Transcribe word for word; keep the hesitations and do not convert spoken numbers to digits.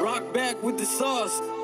Rock back with the sauce.